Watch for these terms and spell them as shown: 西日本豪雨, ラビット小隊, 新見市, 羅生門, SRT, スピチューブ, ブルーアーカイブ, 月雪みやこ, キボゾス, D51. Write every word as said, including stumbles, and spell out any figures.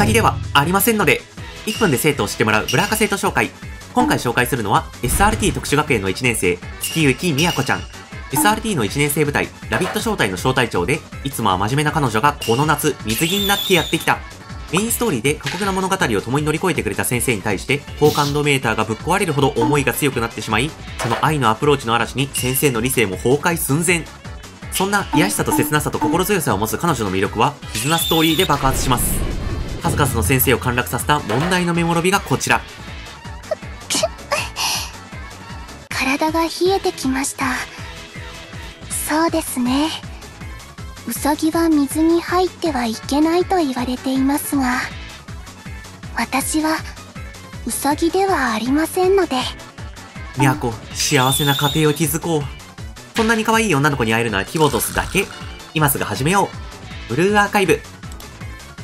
サギではありませんので、いっぷんで生徒を知ってもらうブラーカ生徒紹介。今回紹介するのは エスアールティー 特殊学園のいちねんせい、月雪みやこちゃん。エスアールティー のいちねんせい部隊、ラビット小隊の小隊長で、いつもは真面目な彼女がこの夏、水着になってやってきた。メインストーリーで過酷な物語を共に乗り越えてくれた先生に対して、好感度メーターがぶっ壊れるほど思いが強くなってしまい、その愛のアプローチの嵐に先生の理性も崩壊寸前。そんな癒しさと切なさと心強さを持つ彼女の魅力は、絆ストーリーで爆発します。数々の先生を陥落させた問題のメモロビがこちら。体が冷えてきました。そうですね。ウサギは水に入ってはいけないと言われていますが、私はウサギではありませんので。みやこ、幸せな家庭を築こう。こんなに可愛い女の子に会えるのはキボゾスだけ。今すぐ始めよう。ブルーアーカイブ。